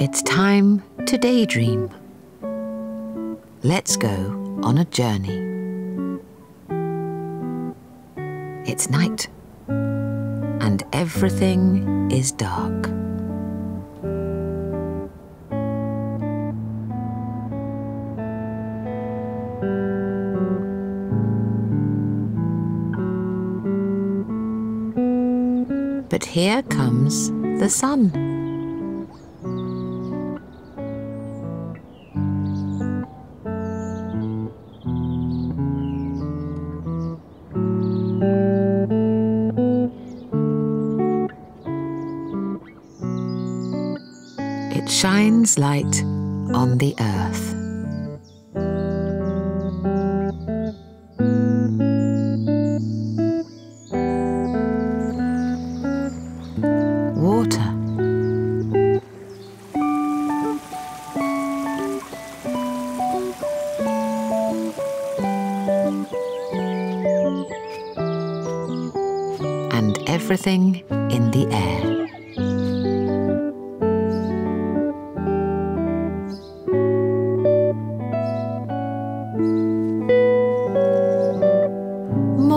It's time to daydream. Let's go on a journey. It's night, and everything is dark. But here comes the sun. It shines light on the earth. Water, and everything in the air.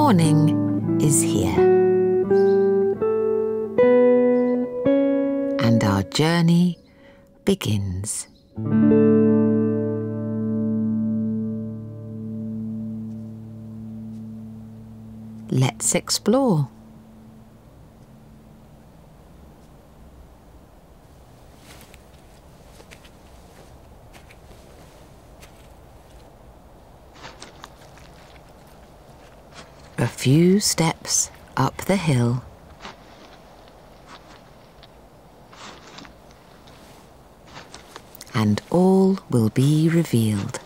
Morning is here, and our journey begins. Let's explore. A few steps up the hill. And all will be revealed.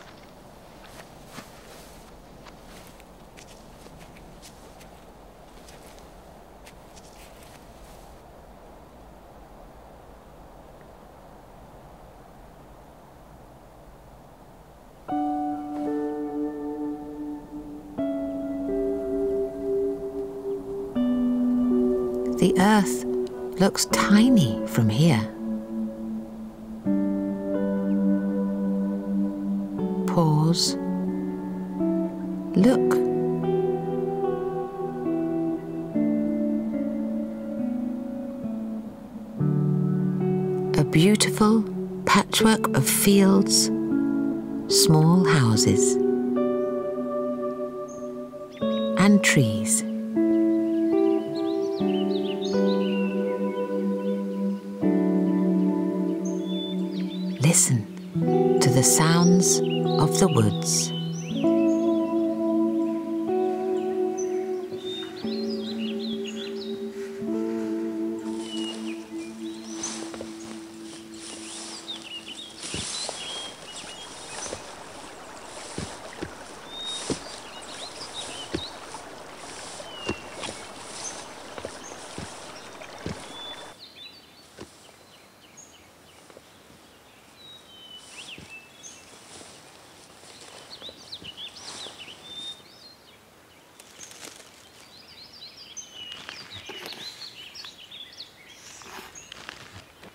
The earth looks tiny from here. Pause. Look. A beautiful patchwork of fields, small houses, and trees. Listen to the sounds of the woods.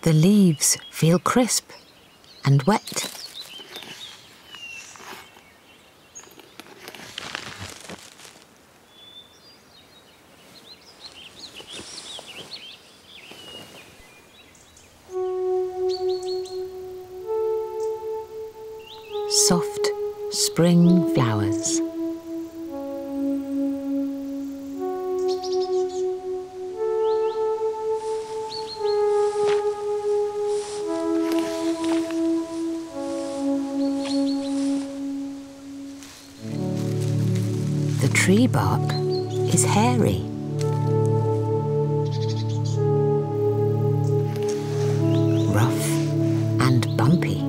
The leaves feel crisp and wet. Soft spring flowers. The tree bark is hairy. Rough and bumpy.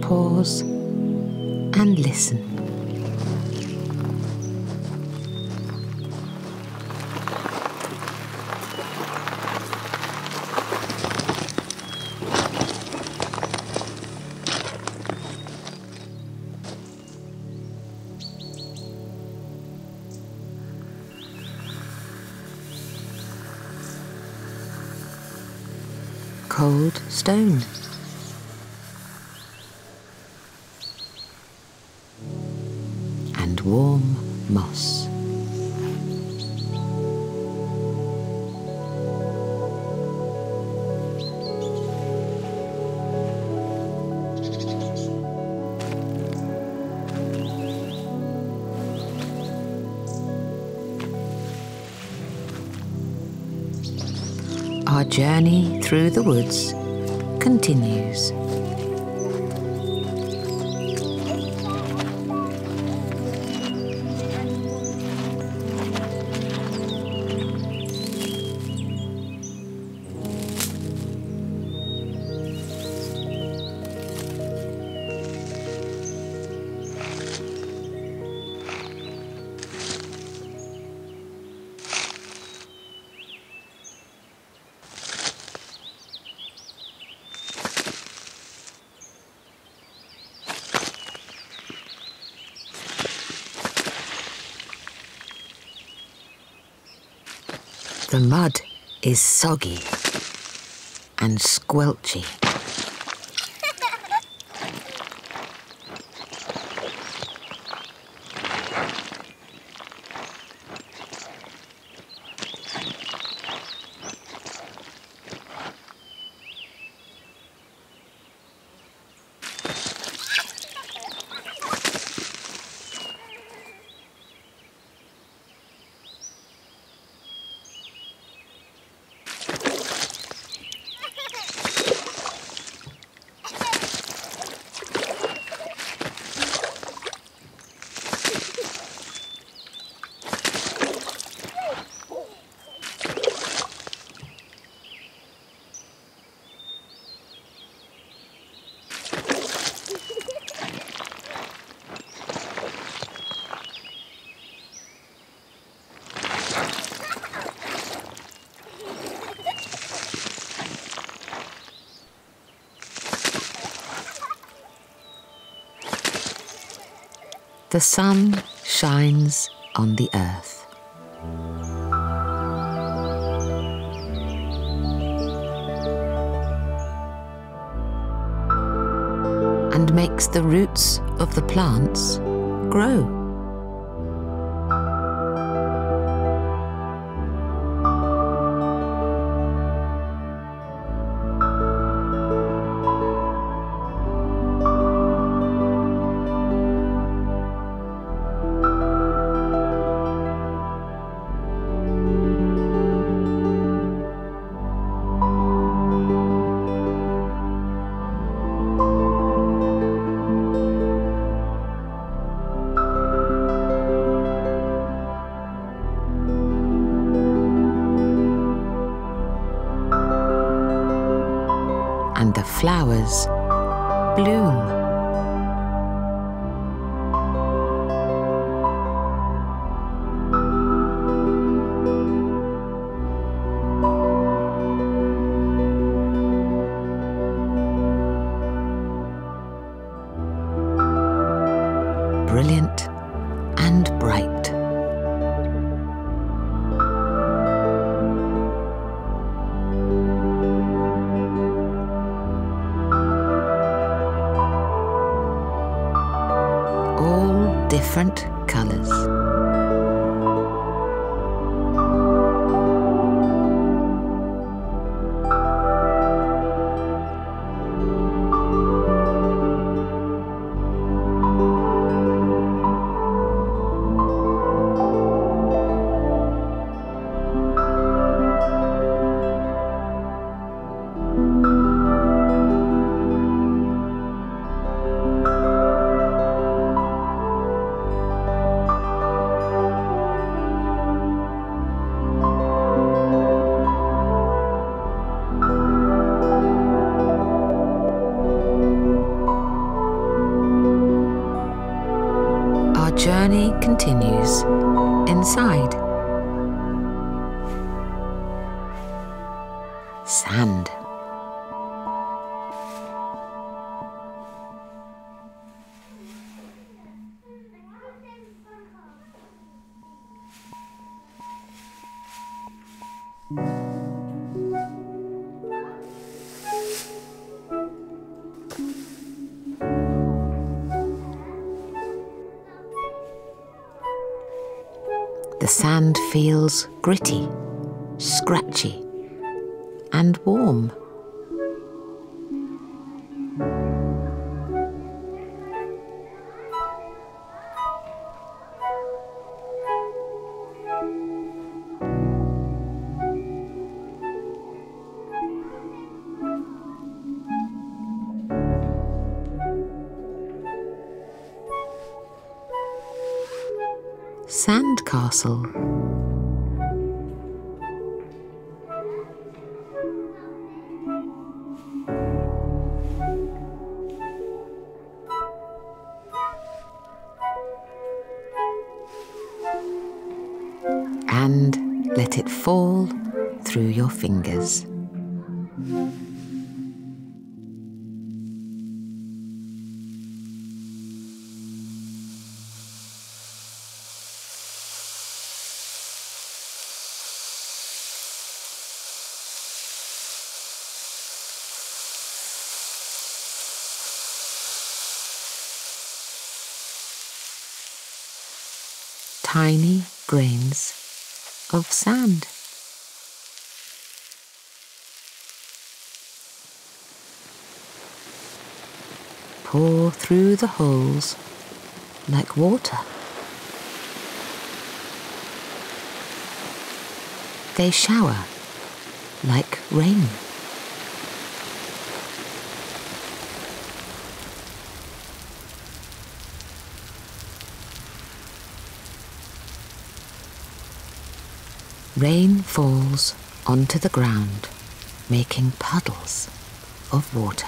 Pause and listen. cold stone. And warm moss. Our journey through the woods continues. The mud is soggy and squelchy. The sun shines on the earth. And makes the roots of the plants grow. And the flowers bloom. Brilliant and bright. Different colours. The journey continues inside. Sand. sand feels gritty, scratchy, and warm. Sandcastle. And let it fall through your fingers. Tiny grains of sand. Pour through the holes like water. They shower like rain. Rain falls onto the ground, making puddles of water.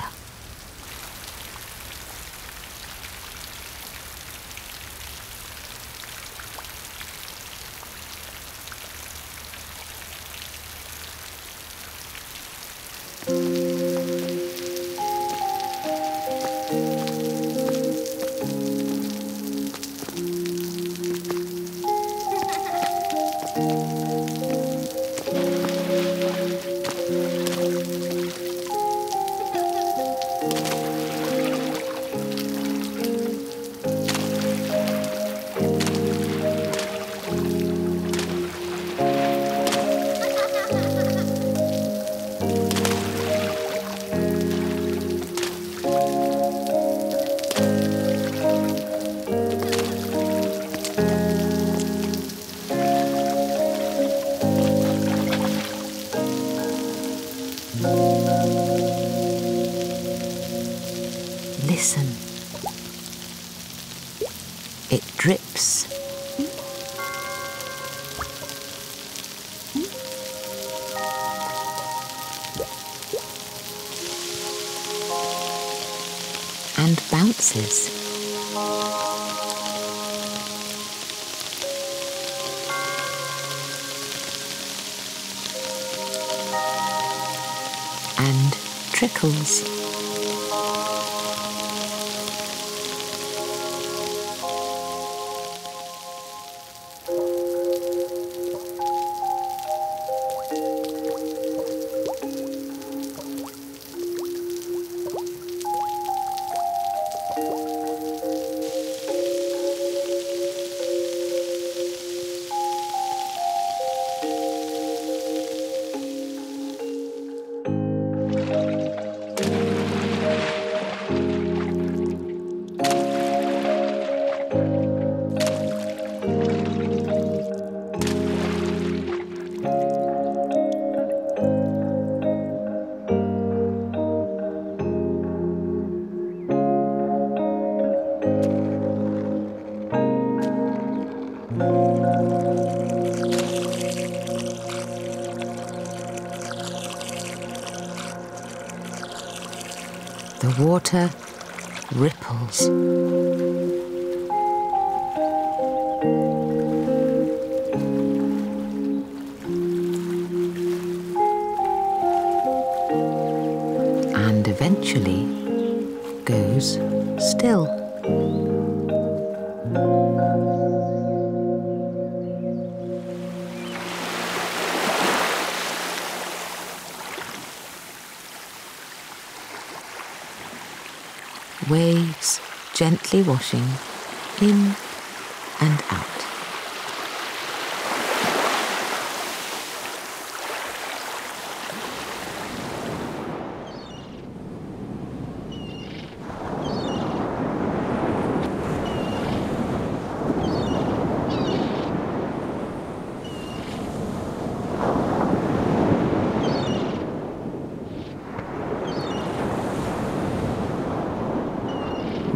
Listen. It drips. And bounces. And trickles. The water ripples. And eventually goes still. Waves gently washing in and out.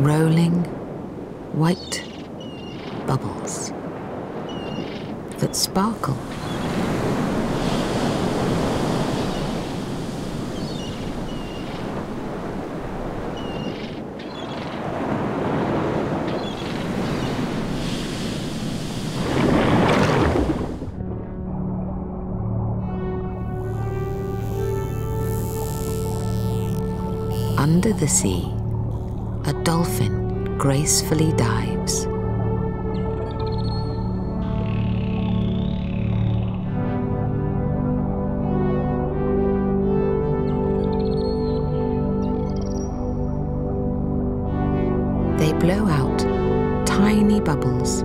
rolling, white bubbles that sparkle. Under the sea, a dolphin gracefully dives. They blow out tiny bubbles.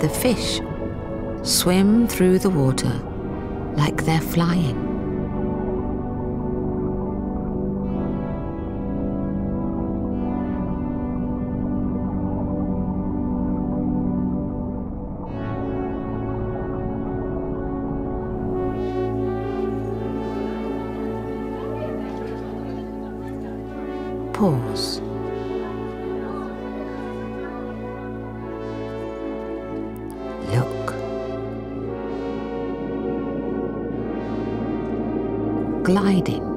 The fish swim through the water like they're flying. Pause. Gliding.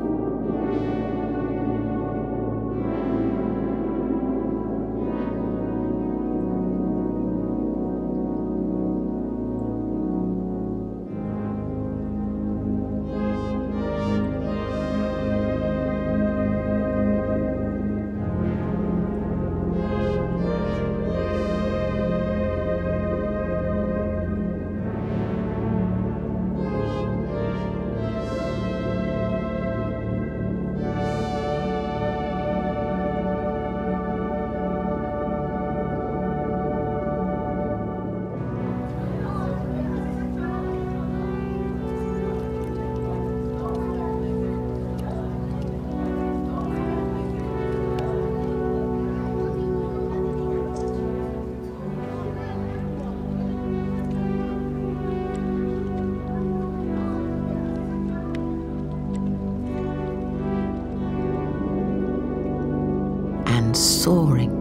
Soaring.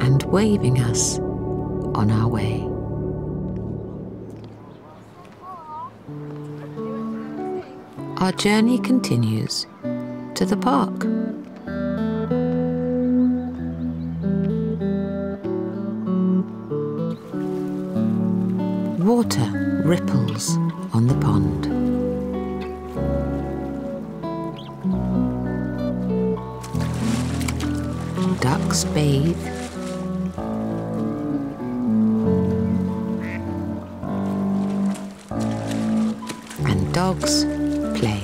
And waving us on our way. Our journey continues to the park. Water ripples on the pond. Ducks bathe. And dogs play.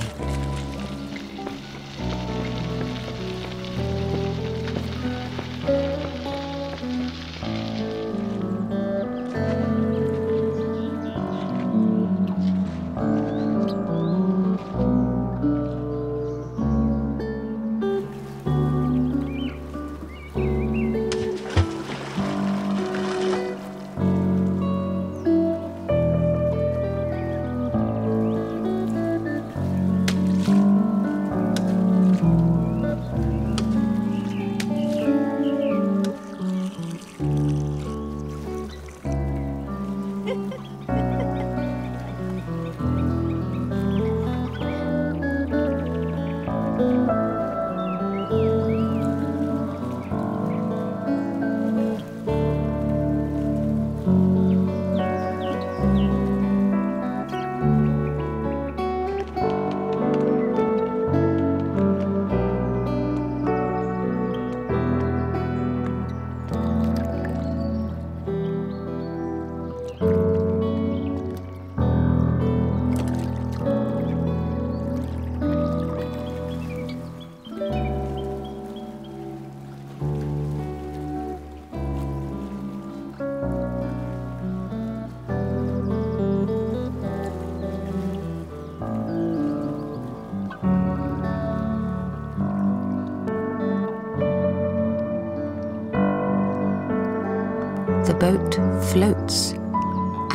the boat floats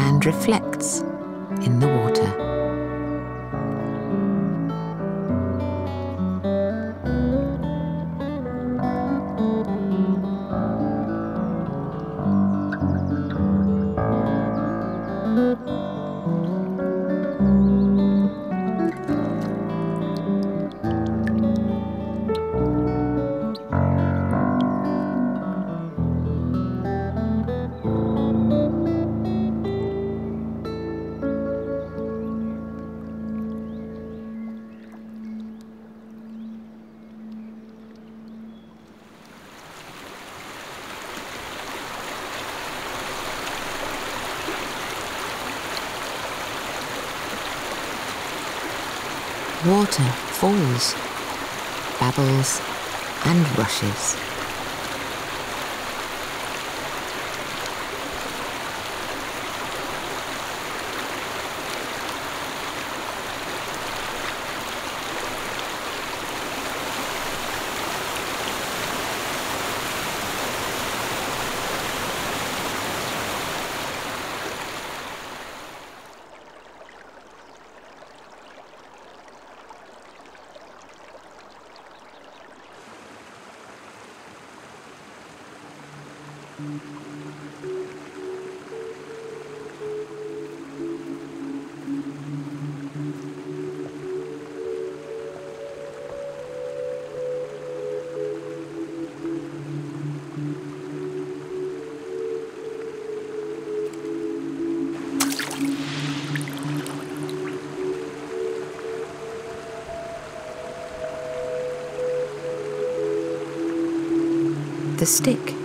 and reflects in the water. Water falls, babbles and rushes. The stick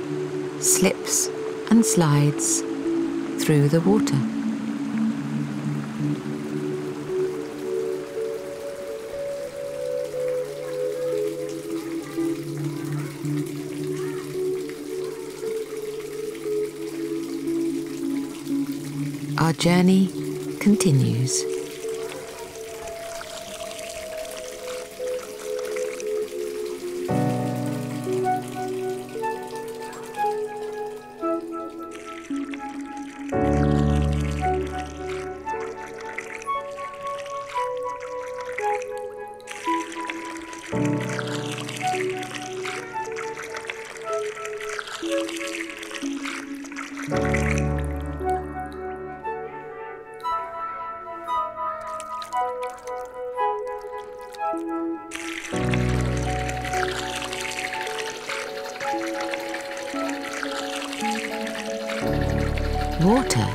slips and slides through the water. Our journey continues. Water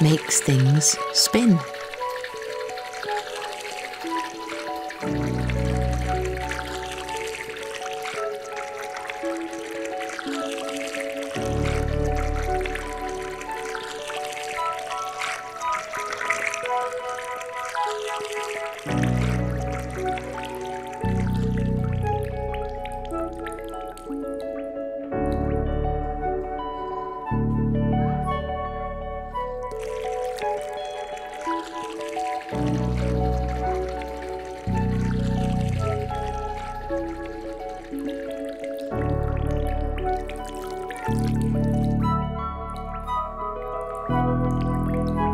makes things spin.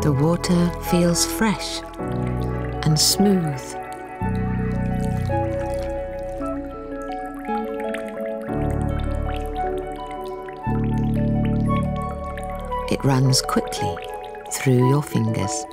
The water feels fresh and smooth. It runs quickly through your fingers.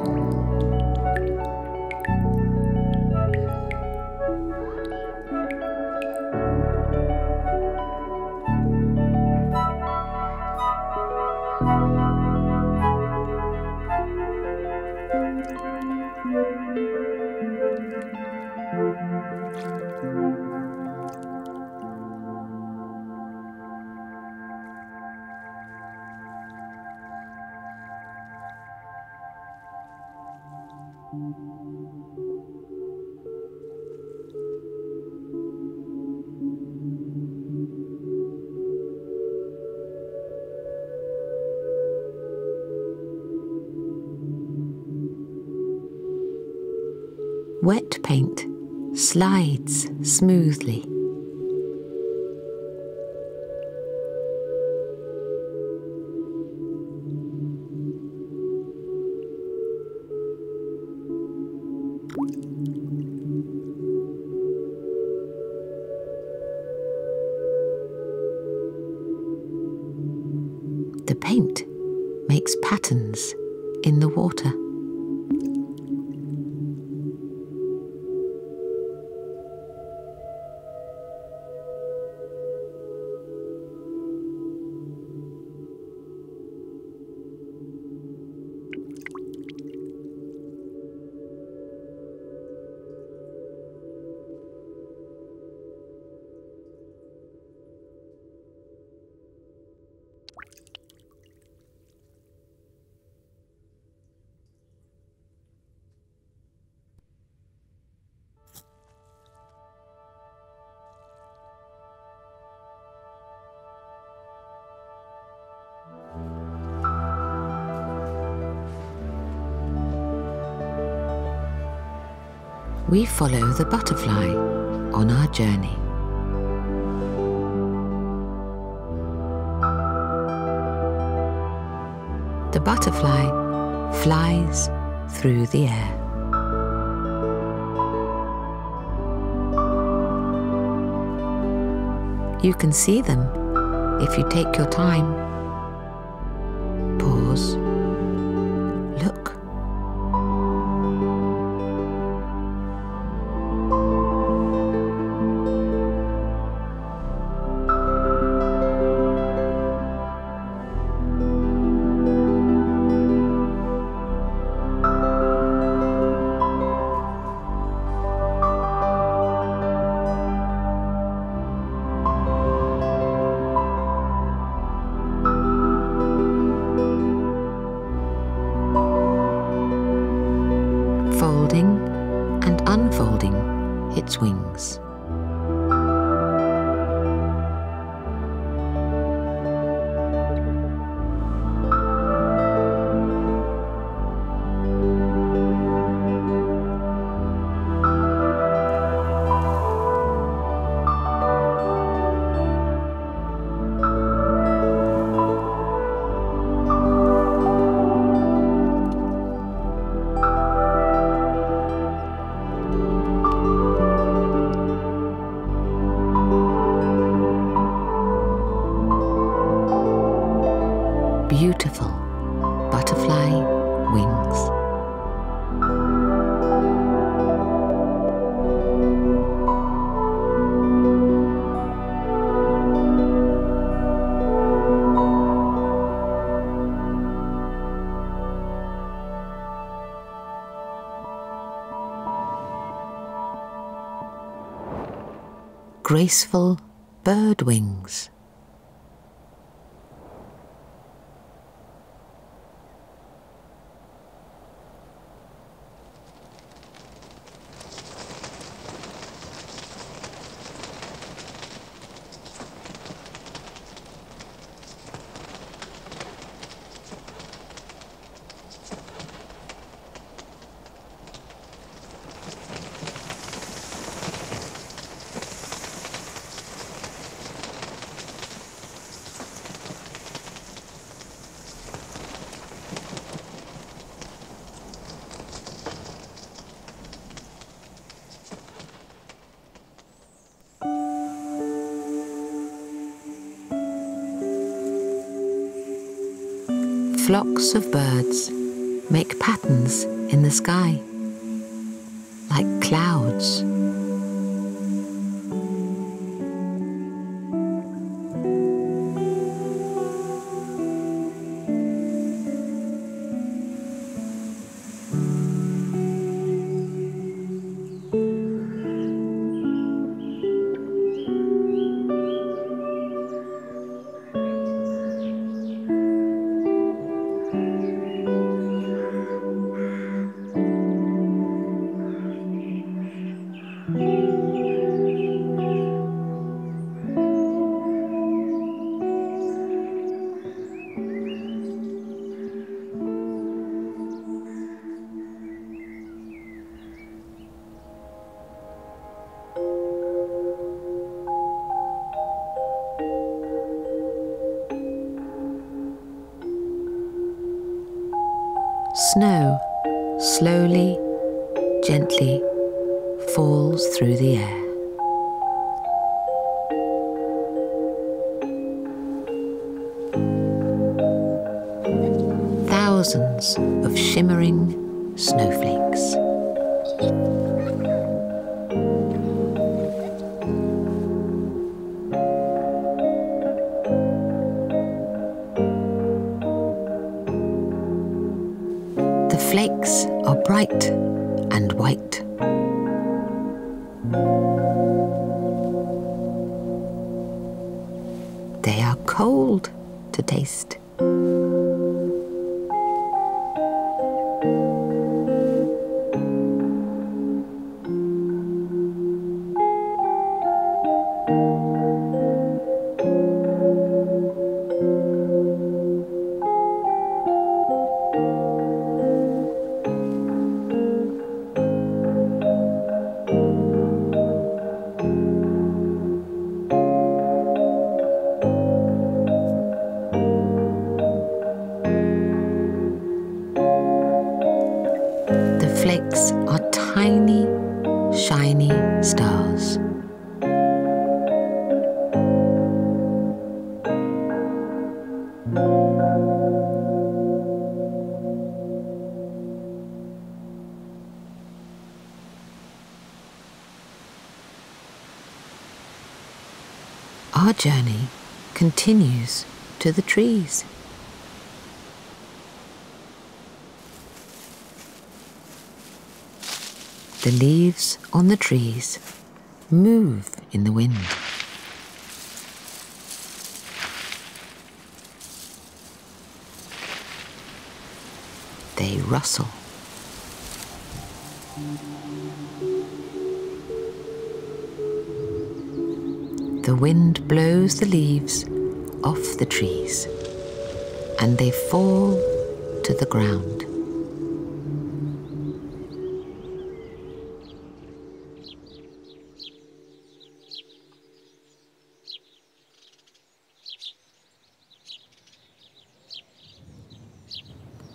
Wet paint slides smoothly. the paint makes patterns in the water. We follow the butterfly on our journey. The butterfly flies through the air. You can see them if you take your time. Folding and unfolding its wings. Beautiful butterfly wings. Graceful bird wings. Flocks of birds make patterns in the sky, like clouds. Snow slowly, gently falls through the air. thousands of shimmering snowflakes. The flakes are bright and white. They are cold to taste. Flakes are tiny, shiny stars. Our journey continues to the trees. The leaves on the trees move in the wind. They rustle. The wind blows the leaves off the trees, and they fall to the ground.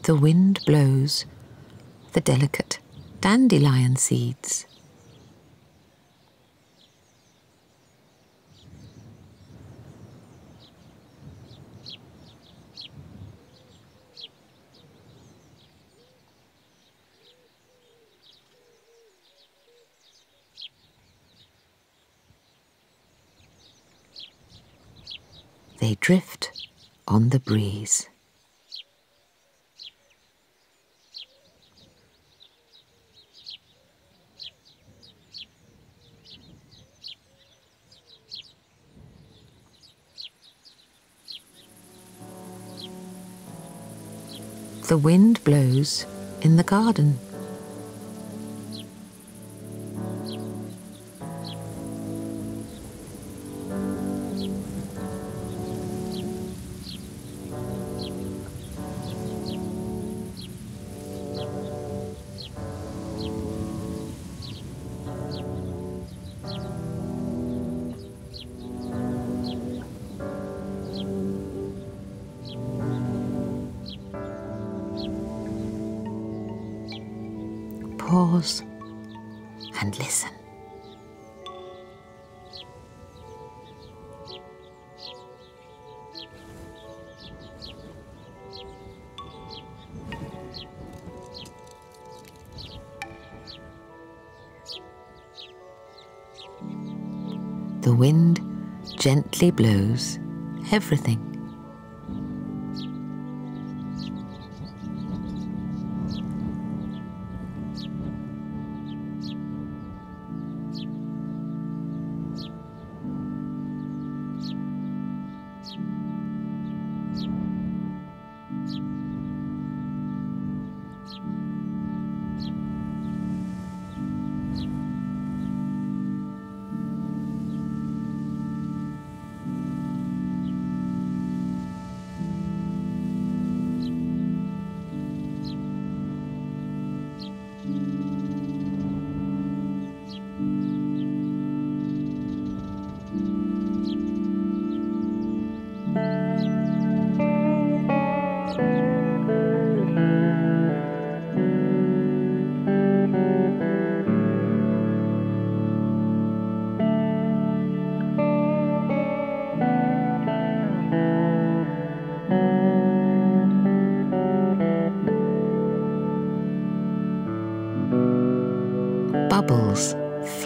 The wind blows the delicate dandelion seeds. They drift on the breeze. The wind blows in the garden. Pause and listen. The wind gently blows everything.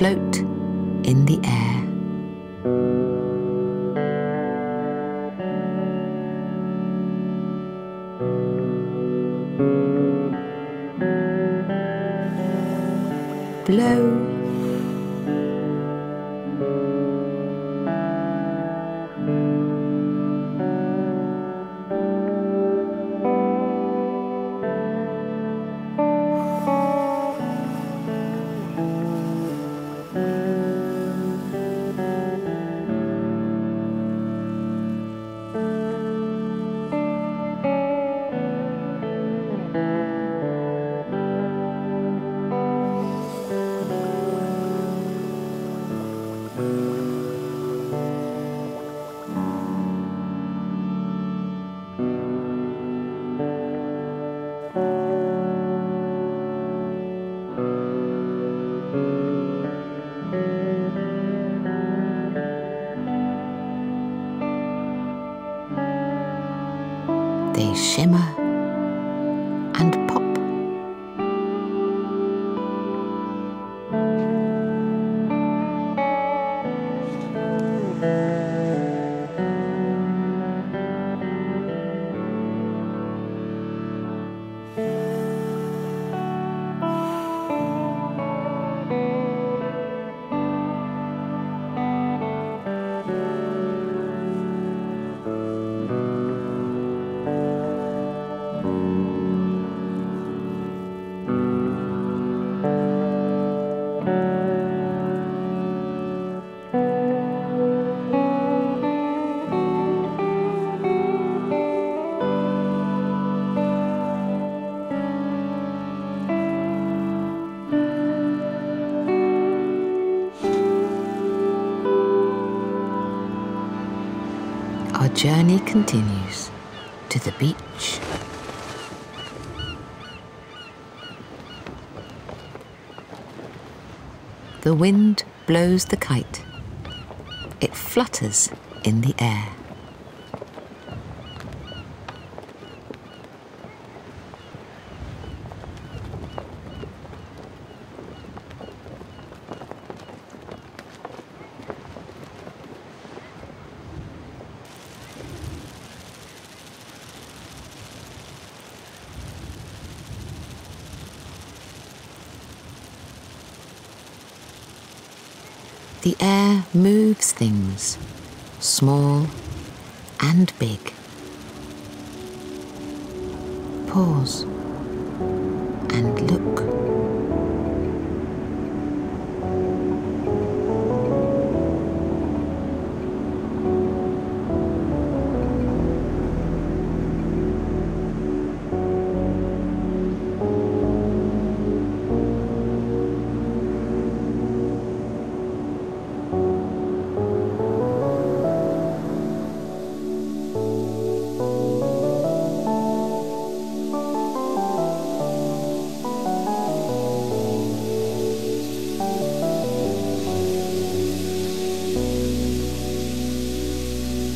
float in the air. Blow, they shimmer and pop. Our journey continues to the beach. The wind blows the kite. It flutters in the air. The air moves things, small and big. Pause and look.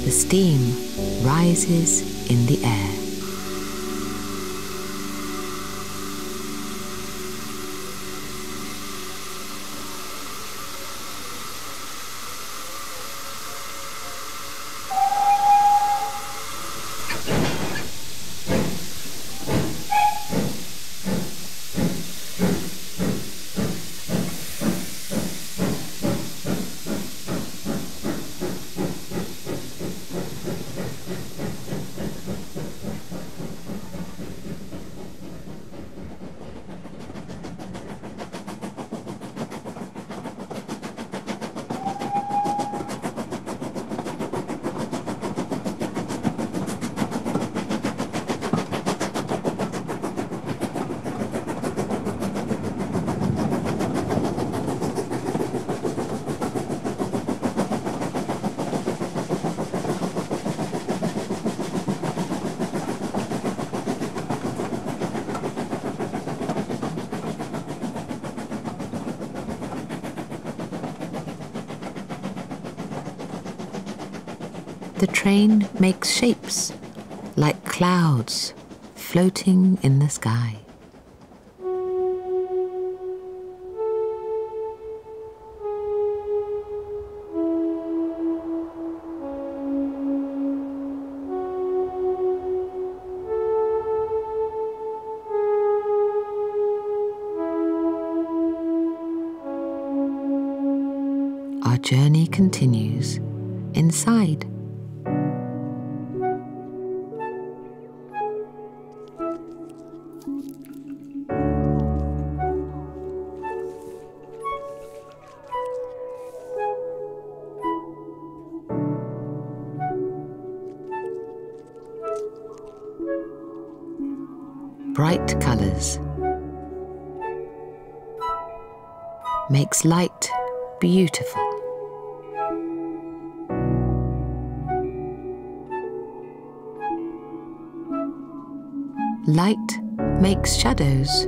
The steam rises in the air. The train makes shapes like clouds floating in the sky. our journey continues inside. Bright colours makes light beautiful. Light makes shadows.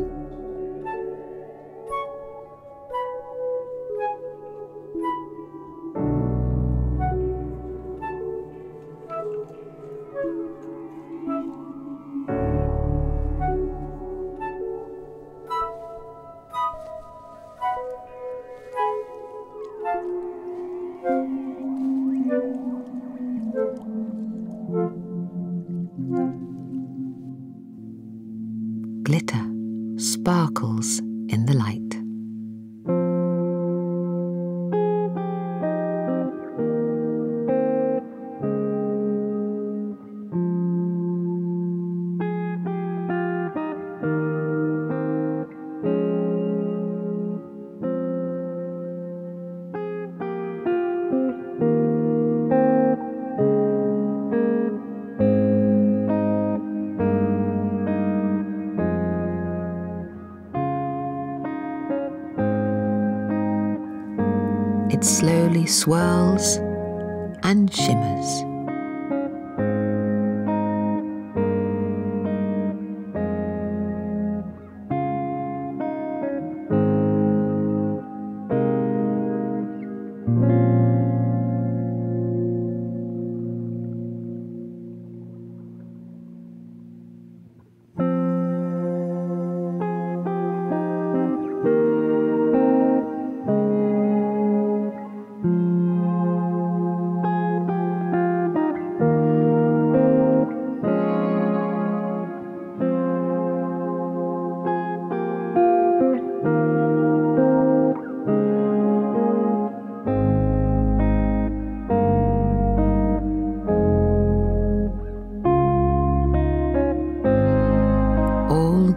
Glitter sparkles in the light. It slowly swirls and shimmers.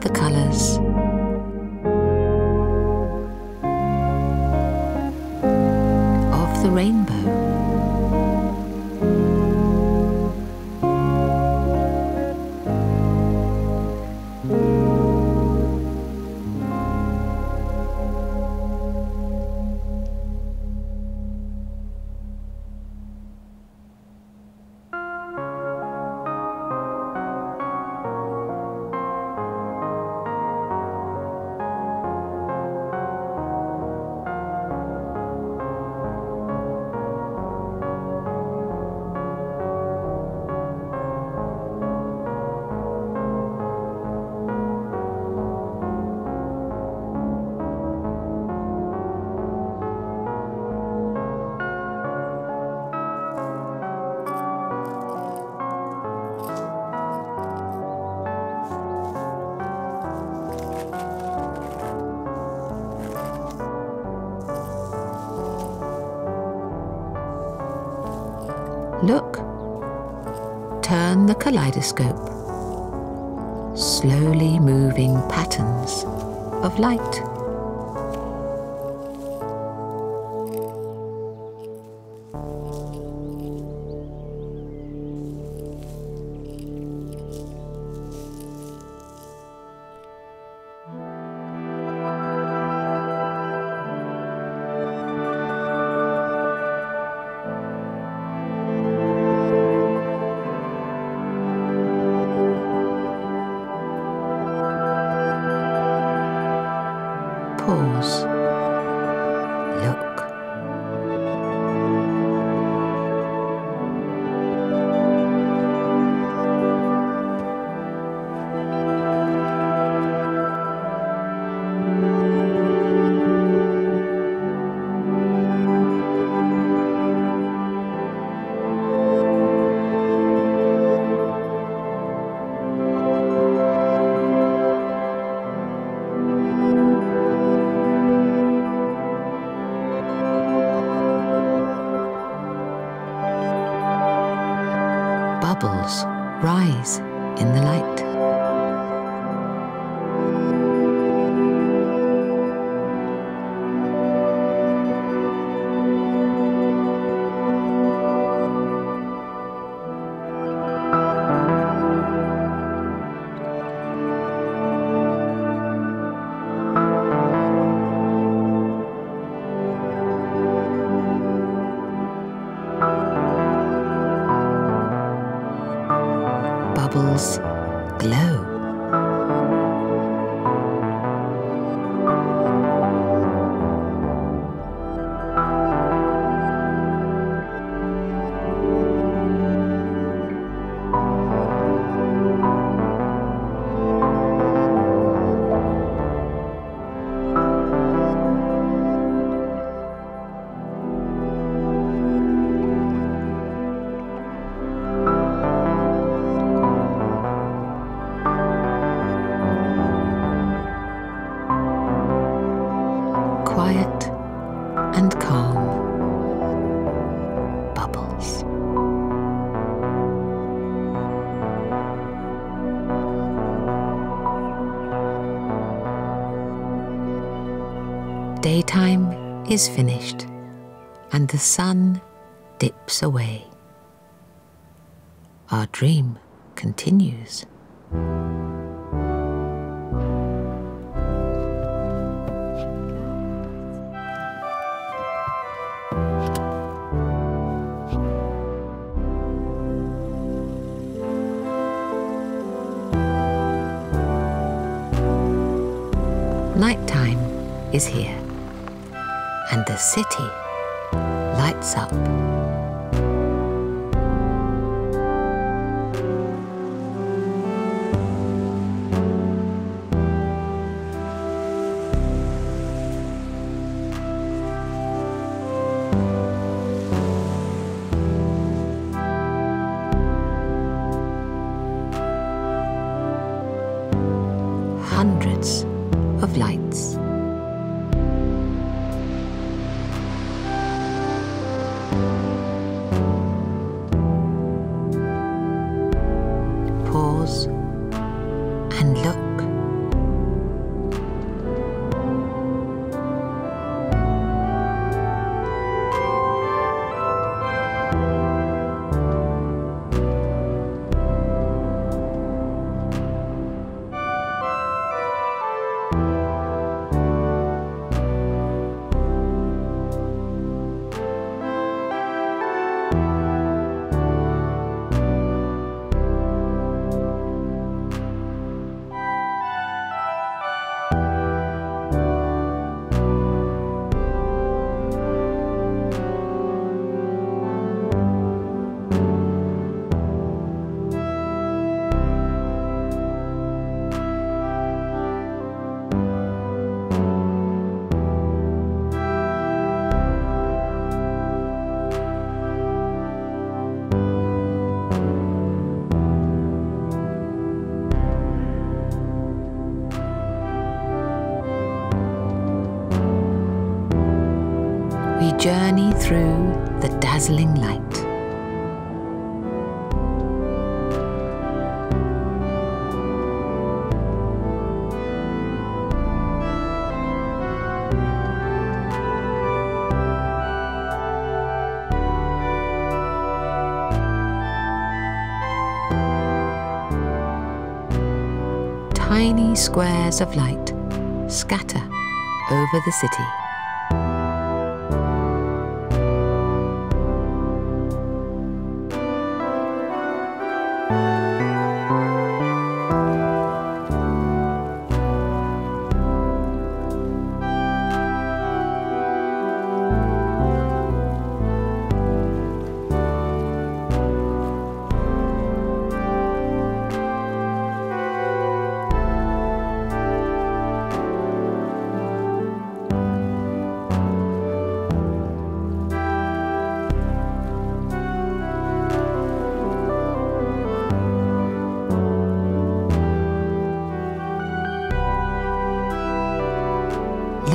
The colours of the rainbow. Look, turn the kaleidoscope, slowly moving patterns of light. Pause. Look. bubbles rise in the light. Bubbles glow. Quiet and calm bubbles. Daytime is finished, and the sun dips away. Our dream continues. Nighttime is here, and the city lights up. Hundreds of lights. Pause and look. Journey through the dazzling light. Tiny squares of light scatter over the city.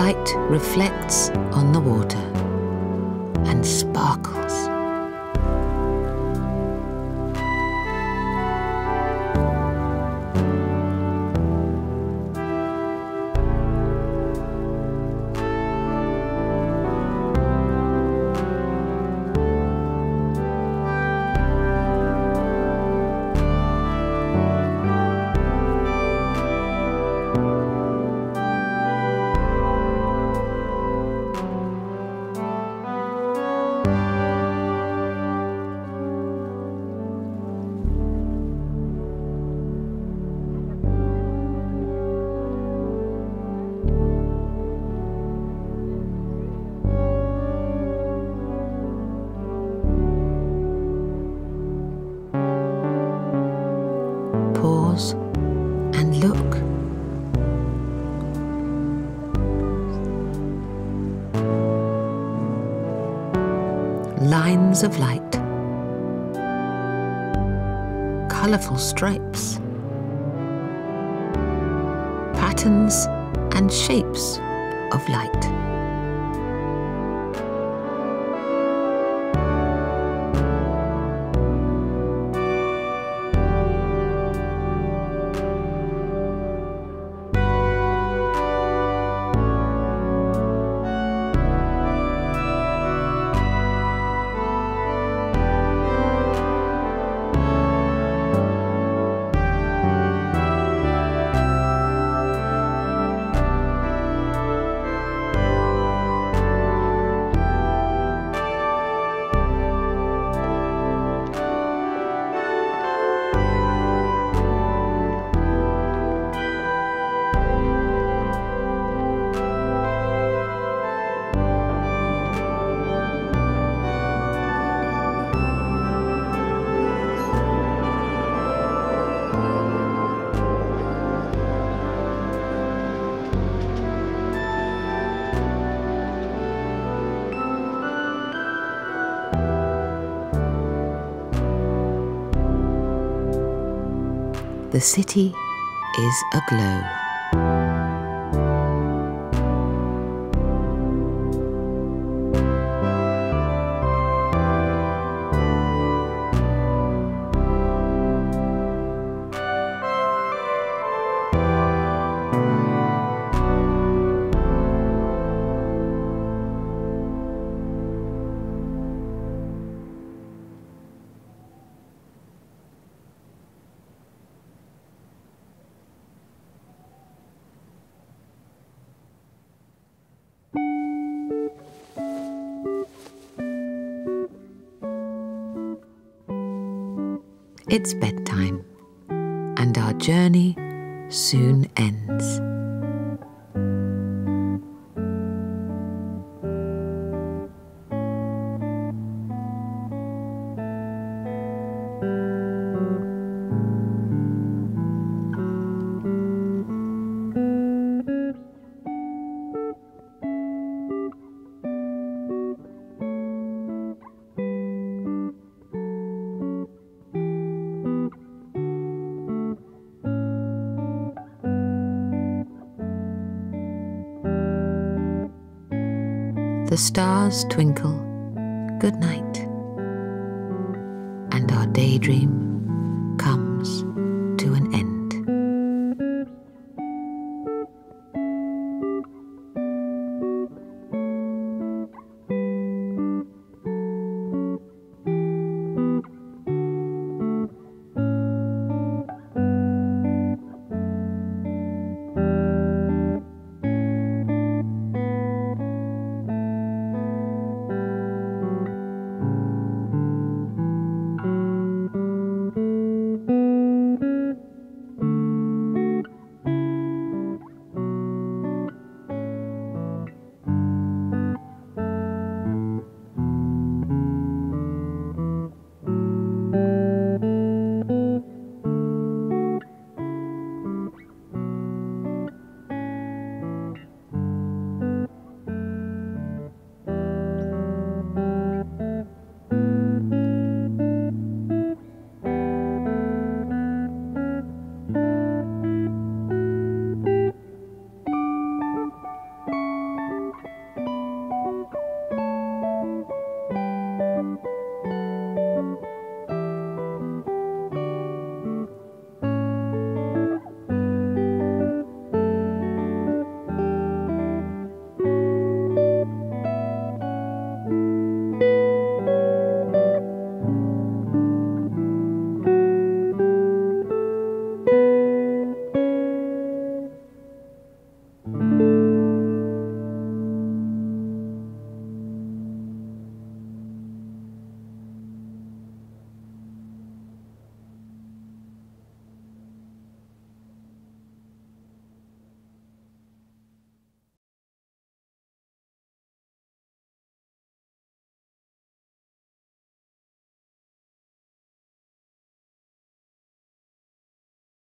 Light reflects on the water and sparkles. house and look. Lines of light, colourful stripes, patterns and shapes of light. The city is aglow. It's bedtime, and our journey soon ends. The stars twinkle, good night, and our daydream